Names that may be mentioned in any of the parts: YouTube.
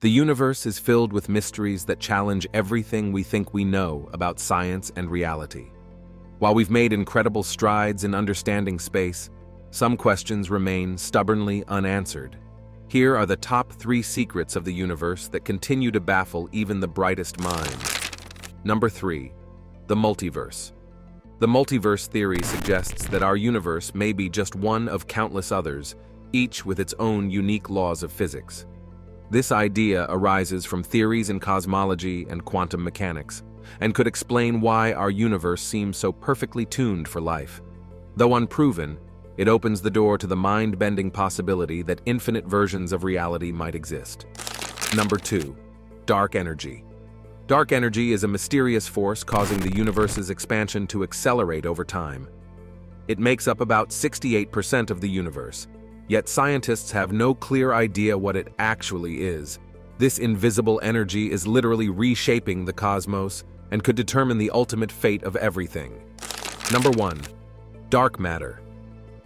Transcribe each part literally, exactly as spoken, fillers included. The universe is filled with mysteries that challenge everything we think we know about science and reality. While we've made incredible strides in understanding space, some questions remain stubbornly unanswered. Here are the top three secrets of the universe that continue to baffle even the brightest minds. Number three, the multiverse. The multiverse theory suggests that our universe may be just one of countless others, each with its own unique laws of physics. This idea arises from theories in cosmology and quantum mechanics, and could explain why our universe seems so perfectly tuned for life. Though unproven, it opens the door to the mind-bending possibility that infinite versions of reality might exist. Number two, dark energy. Dark energy is a mysterious force causing the universe's expansion to accelerate over time. It makes up about sixty-eight percent of the universe. Yet scientists have no clear idea what it actually is. This invisible energy is literally reshaping the cosmos and could determine the ultimate fate of everything. Number one, dark matter.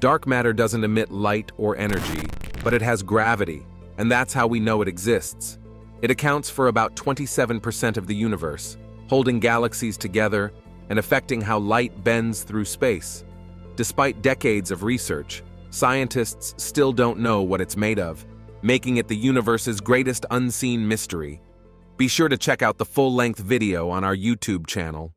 Dark matter doesn't emit light or energy, but it has gravity, and that's how we know it exists. It accounts for about twenty-seven percent of the universe, holding galaxies together and affecting how light bends through space. Despite decades of research, scientists still don't know what it's made of, making it the universe's greatest unseen mystery. Be sure to check out the full-length video on our YouTube channel.